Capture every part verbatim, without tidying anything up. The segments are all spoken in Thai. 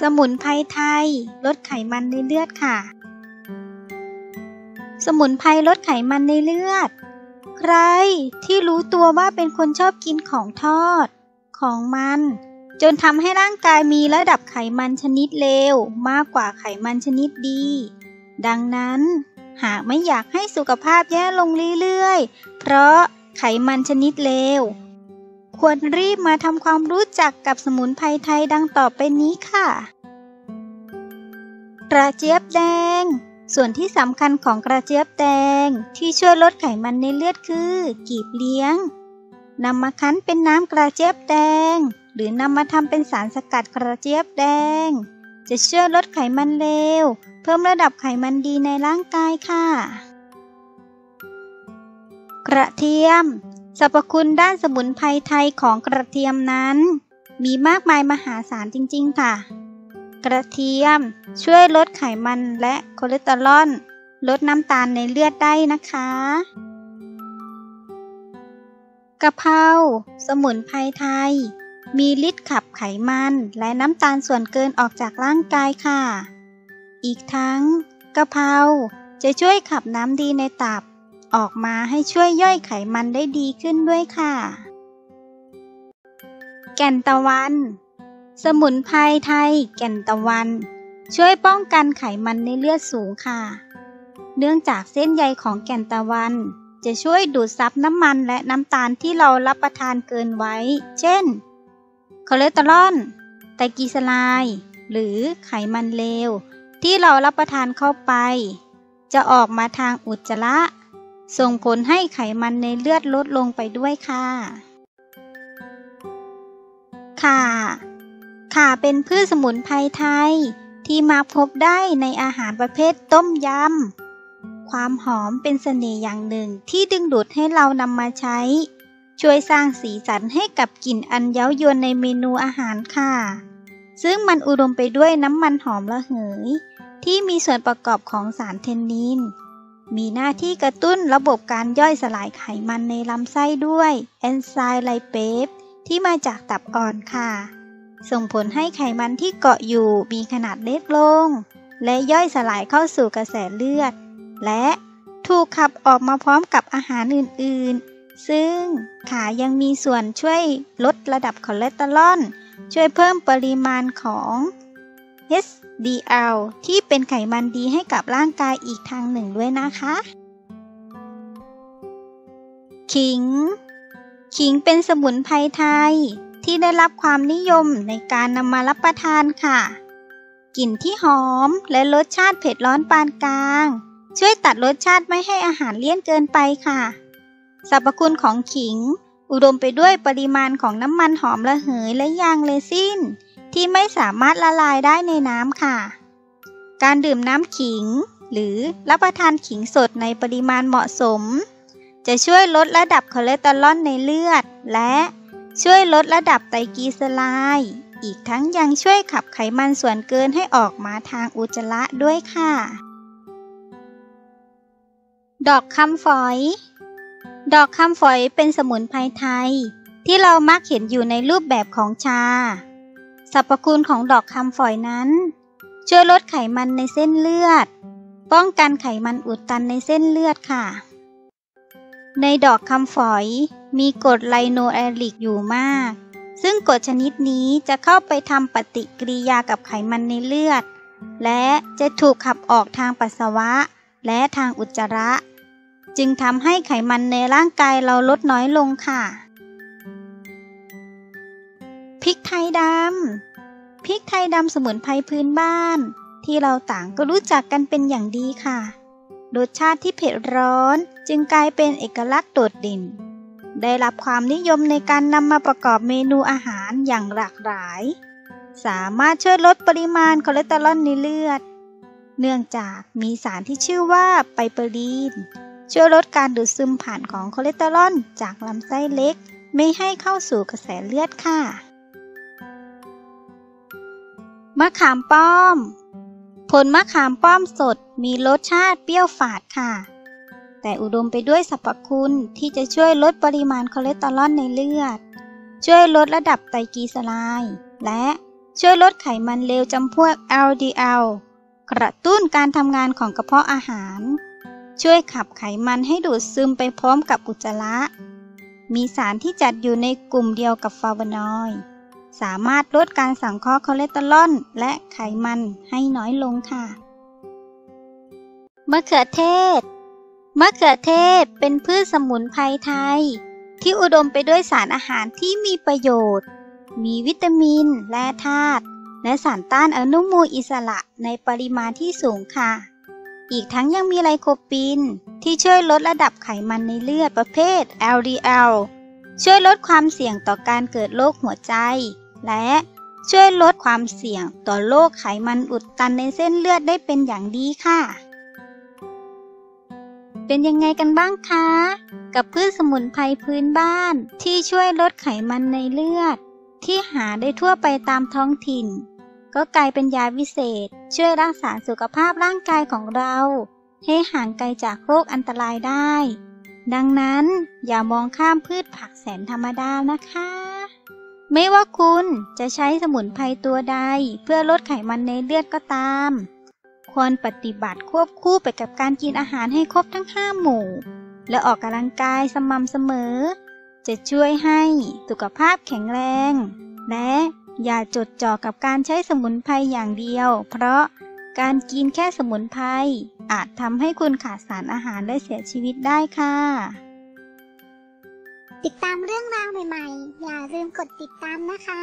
สมุนไพรไทยลดไขมันในเลือดค่ะสมุนไพรลดไขมันในเลือดใครที่รู้ตัวว่าเป็นคนชอบกินของทอดของมันจนทำให้ร่างกายมีระดับไขมันชนิดเลวมากกว่าไขมันชนิดดีดังนั้นหากไม่อยากให้สุขภาพแย่ลงเรื่อยๆเพราะไขมันชนิดเลวควรรีบมาทำความรู้จักกับสมุนไพรไทยดังต่อไปนี้ค่ะกระเจี๊ยบแดงส่วนที่สำคัญของกระเจี๊ยบแดงที่ช่วยลดไขมันในเลือดคือกีบเลี้ยงนำมาคั้นเป็นน้ำกระเจี๊ยบแดงหรือนำมาทำเป็นสารสกัดกระเจี๊ยบแดงจะช่วยลดไขมันเลวเพิ่มระดับไขมันดีในร่างกายค่ะกระเทียมสรรพคุณด้านสมุนไพรไทยของกระเทียมนั้นมีมากมายมหาศาลจริงๆค่ะกระเทียมช่วยลดไขมันและคอเลสเตอรอลลดน้ำตาลในเลือดได้นะคะกะเพราสมุนไพรไทยมีฤทธิ์ขับไขมันและน้ำตาลส่วนเกินออกจากร่างกายค่ะอีกทั้งกะเพราจะช่วยขับน้ำดีในตับออกมาให้ช่วยย่อยไขมันได้ดีขึ้นด้วยค่ะแก่นตะวันสมุนไพรไทยแก่นตะวันช่วยป้องกันไขมันในเลือดสูงค่ะเนื่องจากเส้นใยของแก่นตะวันจะช่วยดูดซับน้ำมันและน้ำตาลที่เรารับประทานเกินไว้เช่นคอเลสเตอรอลไตรกลีเซอไรด์หรือไขมันเลวที่เรารับประทานเข้าไปจะออกมาทางอุจจาระส่งผลให้ไขมันในเลือดลดลงไปด้วยค่ะข่าข่าเป็นพืชสมุนไพรไทยที่มาพบได้ในอาหารประเภทต้มยำความหอมเป็นเสน่ห์อย่างหนึ่งที่ดึงดูดให้เรานำมาใช้ช่วยสร้างสีสันให้กับกลิ่นอันเย้ายวนในเมนูอาหารค่ะซึ่งมันอุดมไปด้วยน้ำมันหอมระเหยที่มีส่วนประกอบของสารเทนนินมีหน้าที่กระตุ้นระบบการย่อยสลายไขมันในลำไส้ด้วยเอนไซม์ไลเปสที่มาจากตับอ่อนค่ะส่งผลให้ไขมันที่เกาะอยู่มีขนาดเล็กลงและย่อยสลายเข้าสู่กระแสเลือดและถูกขับออกมาพร้อมกับอาหารอื่นๆซึ่งขายังมีส่วนช่วยลดระดับคอเลสเตอรอลช่วยเพิ่มปริมาณของ เอช ดี แอล ที่เป็นไขมันดีให้กับร่างกายอีกทางหนึ่งด้วยนะคะขิงขิงเป็นสมุนไพรไทยที่ได้รับความนิยมในการนำมารับประทานค่ะกลิ่นที่หอมและรสชาติเผ็ดร้อนปานกลางช่วยตัดรสชาติไม่ให้อาหารเลี่ยนเกินไปค่ะสรรพคุณของขิงอุดมไปด้วยปริมาณของน้ำมันหอมระเหยและยางเรซินที่ไม่สามารถละลายได้ในน้ำค่ะการดื่มน้ำขิงหรือรับประทานขิงสดในปริมาณเหมาะสมจะช่วยลดระดับคอเลสเตอรอลในเลือดและช่วยลดระดับไตรกลีเซอไรด์อีกทั้งยังช่วยขับไขมันส่วนเกินให้ออกมาทางอุจจาระด้วยค่ะดอกคำฝอยดอกคำฝอยเป็นสมุนไพรไทยที่เรามักเห็นอยู่ในรูปแบบของชาสรรพคุณของดอกคำฝอยนั้นช่วยลดไขมันในเส้นเลือดป้องกันไขมันอุดตันในเส้นเลือดค่ะในดอกคำฝอยมีกรดไลโนแอลิกอยู่มากซึ่งกรดชนิดนี้จะเข้าไปทำปฏิกิริยากับไขมันในเลือดและจะถูกขับออกทางปัสสาวะและทางอุจจาระจึงทำให้ไขมันในร่างกายเราลดน้อยลงค่ะพริกไทยดำพริกไทยดำสมุนไพรพื้นบ้านที่เราต่างก็รู้จักกันเป็นอย่างดีค่ะรสชาติที่เผ็ดร้อนจึงกลายเป็นเอกลักษณ์โดดเด่นได้รับความนิยมในการนำมาประกอบเมนูอาหารอย่างหลากหลายสามารถช่วยลดปริมาณคอเลสเตอรอลในเลือดเนื่องจากมีสารที่ชื่อว่าไพปรีนช่วยลดการดูดซึมผ่านของคอเลสเตอรอลจากลำไส้เล็กไม่ให้เข้าสู่กระแสเลือดค่ะมะขามป้อมผลมะขามป้อมสดมีรสชาติเปรี้ยวฝาดค่ะแต่อุดมไปด้วยสรรพคุณที่จะช่วยลดปริมาณคอเลสเตอรอลในเลือดช่วยลดระดับไตรกลีเซอไรด์และ ช่วยลดไขมันเลวจำพวก แอล ดี แอล กระตุ้นการทำงานของกระเพาะอาหารช่วยขับไขมันให้ดูดซึมไปพร้อมกับอุจจาระมีสารที่จัดอยู่ในกลุ่มเดียวกับฟลาโวนอยด์สามารถลดการสังเคราะห์คอเลสเตอรอลและไขมันให้น้อยลงค่ะมะเขือเทศมะเขือเทศเป็นพืชสมุนไพรไทยที่อุดมไปด้วยสารอาหารที่มีประโยชน์มีวิตามินแร่ธาตุและสารต้านอนุมูลอิสระในปริมาณที่สูงค่ะอีกทั้งยังมีไลโคปีนที่ช่วยลดระดับไขมันในเลือดประเภท แอล ดี แอล ช่วยลดความเสี่ยงต่อการเกิดโรคหัวใจและช่วยลดความเสี่ยงต่อโรคไขมันอุดตันในเส้นเลือดได้เป็นอย่างดีค่ะเป็นยังไงกันบ้างคะกับพืชสมุนไพรพื้นบ้านที่ช่วยลดไขมันในเลือดที่หาได้ทั่วไปตามท้องถิ่นก็กลายเป็นยาวิเศษช่วยรักษาสุขภาพร่างกายของเราให้ห่างไกลจากโรคอันตรายได้ดังนั้นอย่ามองข้ามพืชผักแสนธรรมดานะคะไม่ว่าคุณจะใช้สมุนไพรตัวใดเพื่อลดไขมันในเลือดก็ตามควรปฏิบัติควบคู่ไปกับการกินอาหารให้ครบทั้งห้าหมู่และออกกำลังกายสม่ำเสมอจะช่วยให้สุขภาพแข็งแรงและอย่าจดจ่อกับการใช้สมุนไพรอย่างเดียวเพราะการกินแค่สมุนไพรอาจทำให้คุณขาดสารอาหารและเสียชีวิตได้ค่ะติดตามเรื่องราวใหม่ๆอย่าลืมกดติดตามนะคะ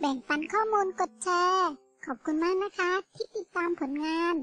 แบ่งปันข้อมูลกดแชร์ขอบคุณมากนะคะที่ติดตามผลงาน